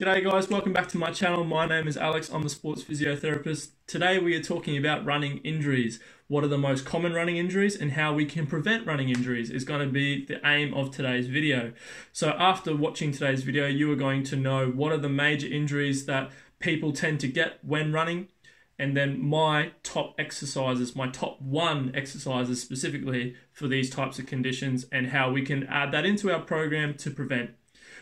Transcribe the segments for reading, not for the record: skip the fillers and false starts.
G'day guys, welcome back to my channel. My name is Alex, I'm the sports physiotherapist. Today we are talking about running injuries. What are the most common running injuries and how we can prevent running injuries is going to be the aim of today's video. So after watching today's video, you are going to know what are the major injuries that people tend to get when running, and then my top exercises, my top one exercises specifically for these types of conditions and how we can add that into our program to prevent.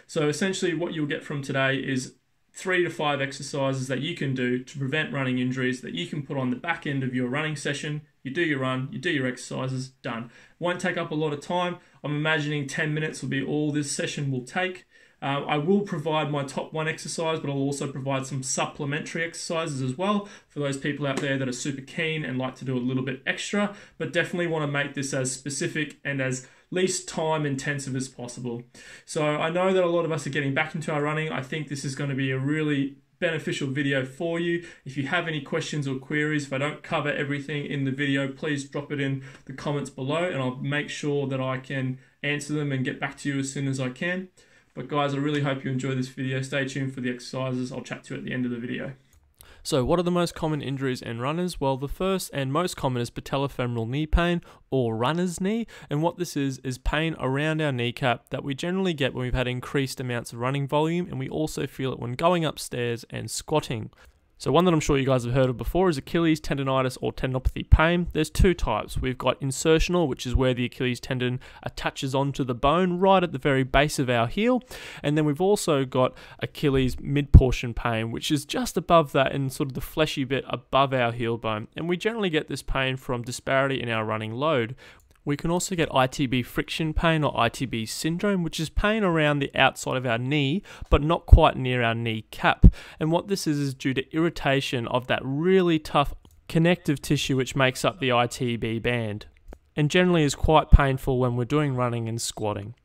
So essentially what you'll get from today is 3 to 5 exercises that you can do to prevent running injuries that you can put on the back end of your running session. You do your run, you do your exercises, done. Won't take up a lot of time. I'm imagining 10 minutes will be all this session will take. I will provide my top one exercise, but I'll also provide some supplementary exercises as well for those people out there that are super keen and like to do a little bit extra, but definitely want to make this as specific and as least time intensive as possible. So I know that a lot of us are getting back into our running. I think this is going to be a really beneficial video for you. If you have any questions or queries, if I don't cover everything in the video, please drop it in the comments below and I'll make sure that I can answer them and get back to you as soon as I can. But guys, I really hope you enjoy this video. Stay tuned for the exercises. I'll chat to you at the end of the video. So what are the most common injuries in runners? Well, the first and most common is patellofemoral knee pain or runner's knee. And what this is pain around our kneecap that we generally get when we've had increased amounts of running volume, and we also feel it when going upstairs and squatting. So one that I'm sure you guys have heard of before is Achilles tendinitis or tendinopathy pain. There's two types. We've got insertional, which is where the Achilles tendon attaches onto the bone right at the very base of our heel. And then we've also got Achilles mid-portion pain, which is just above that and sort of the fleshy bit above our heel bone. And we generally get this pain from disparity in our running load. We can also get ITB friction pain or ITB syndrome, which is pain around the outside of our knee, but not quite near our kneecap. And what this is due to irritation of that really tough connective tissue which makes up the ITB band, and generally is quite painful when we're doing running and squatting.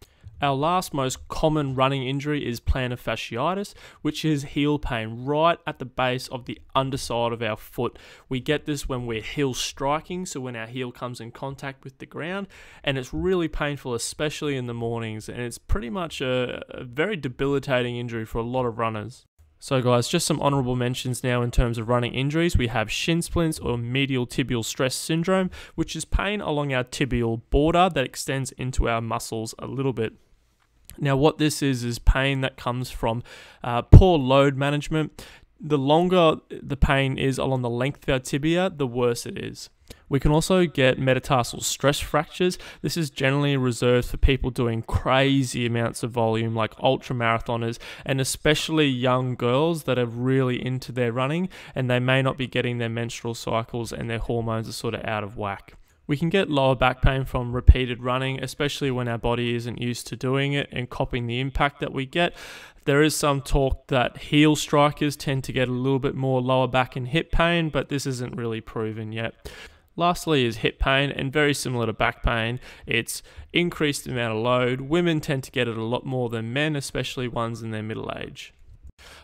Our last most common running injury is plantar fasciitis, which is heel pain right at the base of the underside of our foot. We get this when we're heel striking, so when our heel comes in contact with the ground, and it's really painful, especially in the mornings, and it's pretty much a very debilitating injury for a lot of runners. So guys, just some honourable mentions now in terms of running injuries. We have shin splints or medial tibial stress syndrome, which is pain along our tibial border that extends into our muscles a little bit. Now what this is pain that comes from poor load management. The longer the pain is along the length of our tibia, the worse it is. We can also get metatarsal stress fractures. This is generally reserved for people doing crazy amounts of volume like ultramarathoners, and especially young girls that are really into their running and they may not be getting their menstrual cycles and their hormones are sort of out of whack. We can get lower back pain from repeated running, especially when our body isn't used to doing it and copying the impact that we get. There is some talk that heel strikers tend to get a little bit more lower back and hip pain, but this isn't really proven yet. Lastly is hip pain, and very similar to back pain, it's increased amount of load. Women tend to get it a lot more than men, especially ones in their middle age.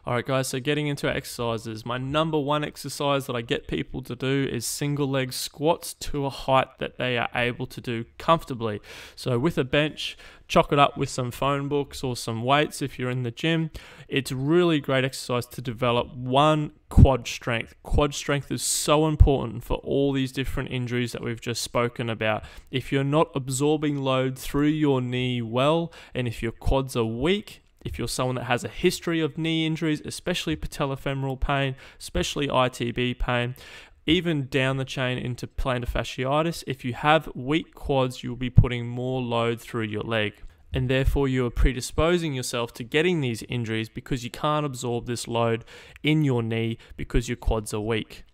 Alright guys, so getting into our exercises. My number one exercise that I get people to do is single leg squats to a height that they are able to do comfortably. So with a bench, chalk it up with some phone books or some weights if you're in the gym. It's really great exercise to develop one quad strength. Quad strength is so important for all these different injuries that we've just spoken about. If you're not absorbing load through your knee well, and if your quads are weak, if you're someone that has a history of knee injuries, especially patellofemoral pain, especially ITB pain, even down the chain into plantar fasciitis, if you have weak quads, you'll be putting more load through your leg. And therefore you are predisposing yourself to getting these injuries because you can't absorb this load in your knee because your quads are weak.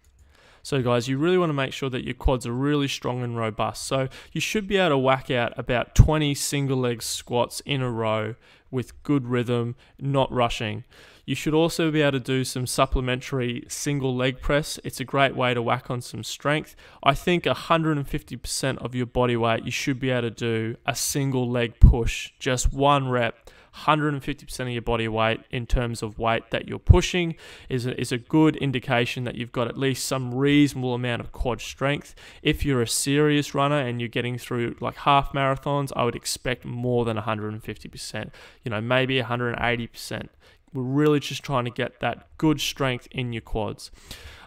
So guys, you really want to make sure that your quads are really strong and robust. So you should be able to whack out about 20 single leg squats in a row with good rhythm, not rushing. You should also be able to do some supplementary single leg press. It's a great way to whack on some strength. I think 150% of your body weight, you should be able to do a single leg push, just one rep. 150% of your body weight in terms of weight that you're pushing is a good indication that you've got at least some reasonable amount of quad strength. If you're a serious runner and you're getting through like half marathons, I would expect more than 150%, you know, maybe 180%. We're really just trying to get that good strength in your quads.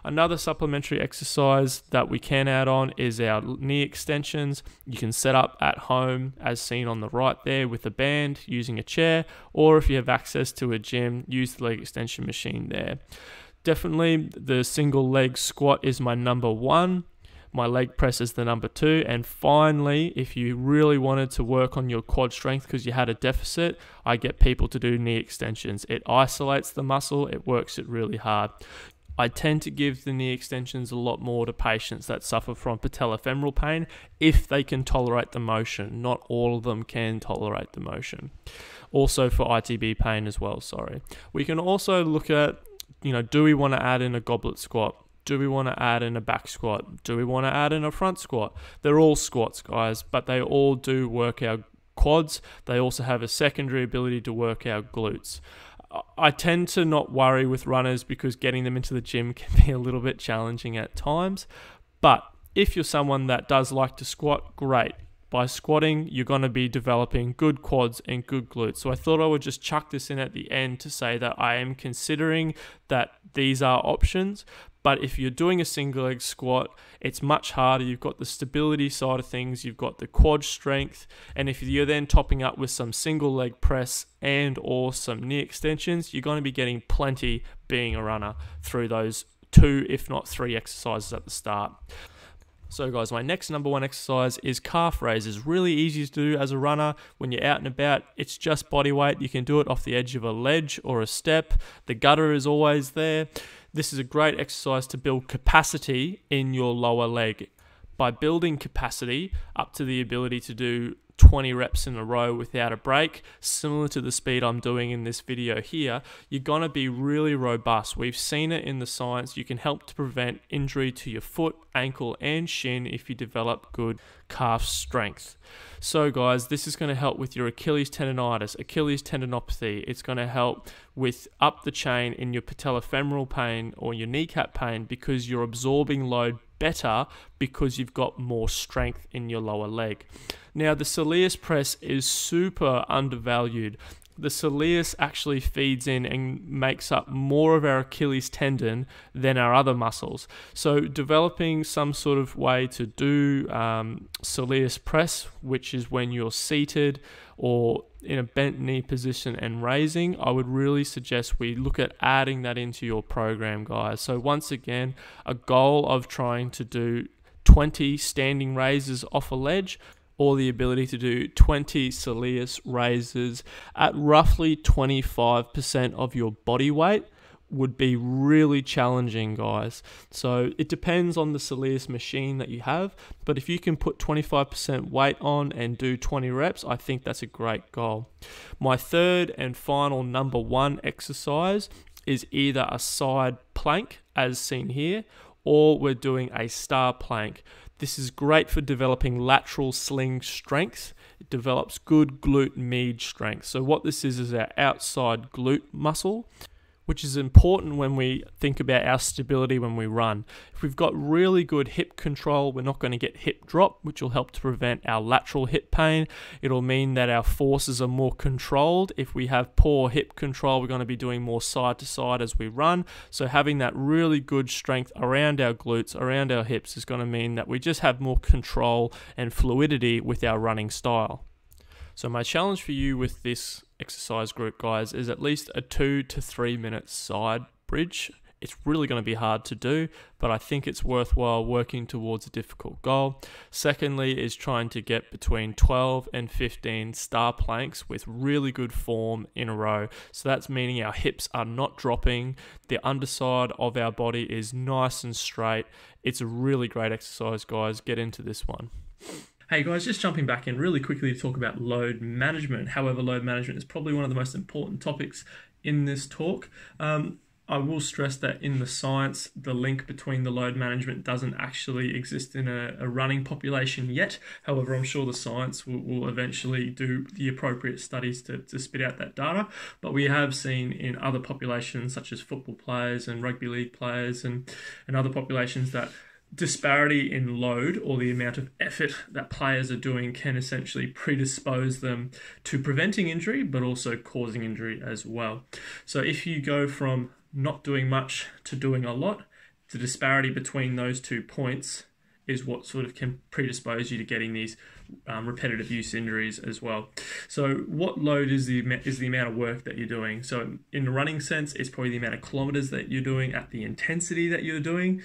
Another supplementary exercise that we can add on is our knee extensions. You can set up at home as seen on the right there with a band using a chair, or if you have access to a gym, use the leg extension machine there. Definitely the single leg squat is my number one. My leg press is the number two. And finally, if you really wanted to work on your quad strength because you had a deficit, I get people to do knee extensions. It isolates the muscle. It works it really hard. I tend to give the knee extensions a lot more to patients that suffer from patellofemoral pain if they can tolerate the motion. Not all of them can tolerate the motion. Also for ITB pain as well, sorry. We can also look at, you know, do we want to add in a goblet squat? Do we want to add in a back squat? Do we want to add in a front squat? They're all squats, guys, but they all do work our quads. They also have a secondary ability to work our glutes. I tend to not worry with runners because getting them into the gym can be a little bit challenging at times. But if you're someone that does like to squat, great. By squatting, you're going to be developing good quads and good glutes. So I thought I would just chuck this in at the end to say that I am considering that these are options. But if you're doing a single leg squat, it's much harder. You've got the stability side of things. You've got the quad strength. And if you're then topping up with some single leg press and or some knee extensions, you're going to be getting plenty being a runner through those two, if not three exercises at the start. So guys, my next number one exercise is calf raises. Really easy to do as a runner when you're out and about. It's just body weight. You can do it off the edge of a ledge or a step. The gutter is always there. This is a great exercise to build capacity in your lower leg. By building capacity up to the ability to do 20 reps in a row without a break, similar to the speed I'm doing in this video here, you're going to be really robust. We've seen it in the science. You can help to prevent injury to your foot, ankle, and shin if you develop good calf strength. So guys, this is going to help with your Achilles tendinitis, Achilles tendinopathy. It's going to help with up the chain in your patellofemoral pain or your kneecap pain because you're absorbing load better because you've got more strength in your lower leg. Now the soleus press is super undervalued. The soleus actually feeds in and makes up more of our Achilles tendon than our other muscles. So developing some sort of way to do soleus press, which is when you're seated or in a bent knee position and raising, I would really suggest we look at adding that into your program, guys. So once again, a goal of trying to do 20 standing raises off a ledge, or the ability to do 20 soleus raises at roughly 25% of your body weight would be really challenging, guys. So it depends on the soleus machine that you have, but if you can put 25% weight on and do 20 reps, I think that's a great goal. My third and final number one exercise is either a side plank, as seen here, or we're doing a star plank. This is great for developing lateral sling strength. It develops good glute med strength. So what this is our outside glute muscle, which is important when we think about our stability when we run. If we've got really good hip control, we're not going to get hip drop, which will help to prevent our lateral hip pain. It'll mean that our forces are more controlled. If we have poor hip control, we're going to be doing more side to side as we run. So having that really good strength around our glutes, around our hips, is going to mean that we just have more control and fluidity with our running style. So my challenge for you with this exercise group, guys, is at least a 2 to 3 minute side bridge. It's really going to be hard to do, but I think it's worthwhile working towards a difficult goal. Secondly is trying to get between 12 and 15 star planks with really good form in a row. So that's meaning our hips are not dropping. The underside of our body is nice and straight. It's a really great exercise, guys. Get into this one. Hey guys, just jumping back in really quickly to talk about load management. However, load management is probably one of the most important topics in this talk. I will stress that in the science, the link between the load management doesn't actually exist in a running population yet. However, I'm sure the science will eventually do the appropriate studies to spit out that data. But we have seen in other populations, such as football players and rugby league players and other populations, that disparity in load or the amount of effort that players are doing can essentially predispose them to preventing injury, but also causing injury as well. So if you go from not doing much to doing a lot, the disparity between those 2 points is what sort of can predispose you to getting these repetitive use injuries as well. So what load is the amount of work that you're doing. So in the running sense, it's probably the amount of kilometers that you're doing at the intensity that you're doing.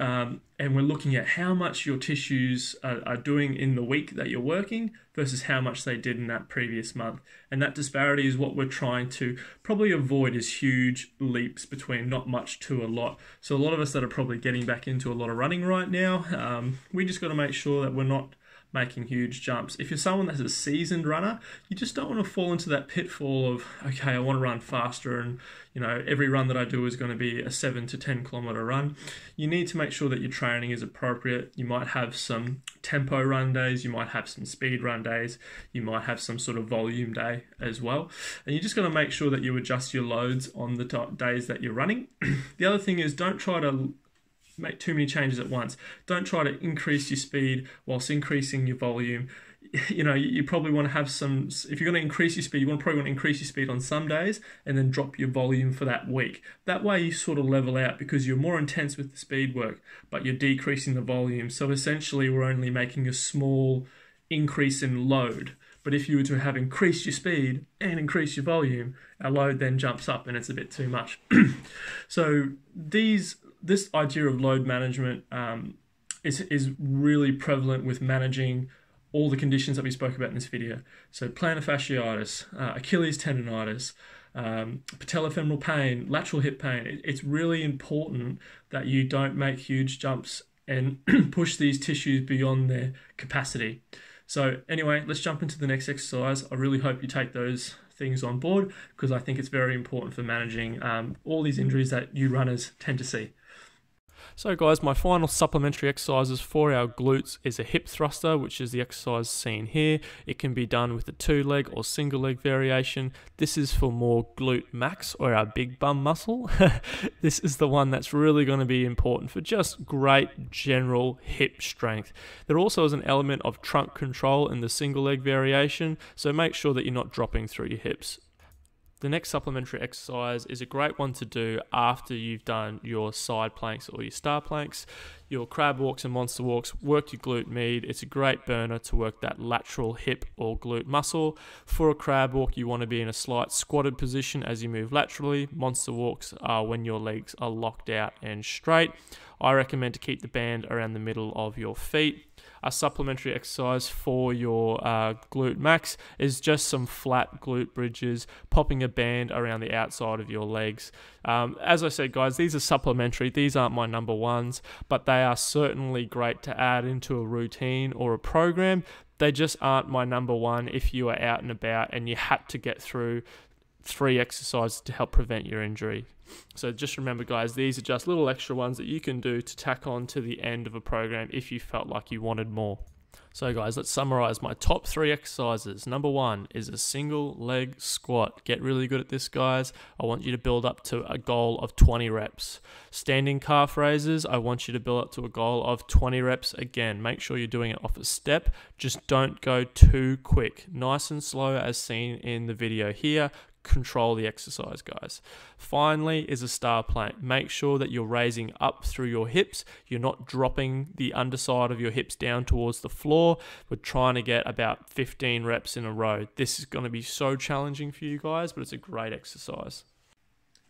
And we're looking at how much your tissues are doing in the week that you're working versus how much they did in that previous month. And that disparity is what we're trying to probably avoid, is huge leaps between not much to a lot. So a lot of us that are probably getting back into a lot of running right now, we just got to make sure that we're not making huge jumps. If you're someone that's a seasoned runner, you just don't want to fall into that pitfall of, okay, I want to run faster and, you know, every run that I do is going to be a 7 to 10 kilometer run. You need to make sure that your training is appropriate. You might have some tempo run days, you might have some speed run days, you might have some sort of volume day as well. And you're just going to make sure that you adjust your loads on the days that you're running. The other thing is, don't try to make too many changes at once. Don't try to increase your speed whilst increasing your volume. You know, you probably want to have some, if you're going to increase your speed, you probably want to increase your speed on some days and then drop your volume for that week. That way you sort of level out, because you're more intense with the speed work, but you're decreasing the volume. So essentially we're only making a small increase in load. But if you were to have increased your speed and increased your volume, our load then jumps up and it's a bit too much. So this idea of load management is really prevalent with managing all the conditions that we spoke about in this video. So plantar fasciitis, Achilles tendinitis, patellofemoral pain, lateral hip pain. It's really important that you don't make huge jumps and push these tissues beyond their capacity. So anyway, let's jump into the next exercise. I really hope you take those things on board, because I think it's very important for managing all these injuries that you runners tend to see. So guys, my final supplementary exercises for our glutes is a hip thruster, which is the exercise seen here. It can be done with a two leg or single leg variation. This is for more glute max, or our big bum muscle. This is the one that's really going to be important for just great general hip strength. There also is an element of trunk control in the single leg variation, so make sure that you're not dropping through your hips. The next supplementary exercise is a great one to do after you've done your side planks or your star planks, your crab walks and monster walks. Work your glute med. It's a great burner to work that lateral hip or glute muscle. For a crab walk, you want to be in a slight squatted position as you move laterally. Monster walks are when your legs are locked out and straight. I recommend to keep the band around the middle of your feet. A supplementary exercise for your glute max is just some flat glute bridges, popping a band around the outside of your legs. As I said, guys, these are supplementary. These aren't my number ones, but they are certainly great to add into a routine or a program. They just aren't my number one if you are out and about and you had to get through 3 exercises to help prevent your injury. So just remember, guys, these are just little extra ones that you can do to tack on to the end of a program if you felt like you wanted more. So guys, let's summarize my top 3 exercises. Number 1 is a single leg squat. Get really good at this, guys. I want you to build up to a goal of 20 reps. Standing calf raises, I want you to build up to a goal of 20 reps again. Make sure you're doing it off a step. Just don't go too quick. Nice and slow as seen in the video here. Control the exercise, guys. Finally is a star plank. Make sure that you're raising up through your hips. You're not dropping the underside of your hips down towards the floor. We're trying to get about 15 reps in a row. This is going to be so challenging for you guys, but it's a great exercise.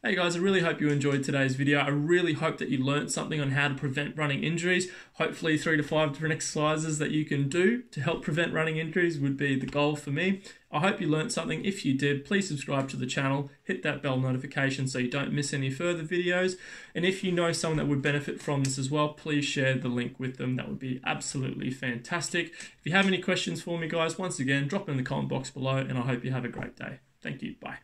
Hey guys, I really hope you enjoyed today's video. I really hope that you learned something on how to prevent running injuries. Hopefully 3 to 5 different exercises that you can do to help prevent running injuries would be the goal for me. I hope you learned something. If you did, please subscribe to the channel, hit that bell notification so you don't miss any further videos. And if you know someone that would benefit from this as well, please share the link with them. That would be absolutely fantastic. If you have any questions for me, guys, once again, drop them in the comment box below, and I hope you have a great day. Thank you. Bye.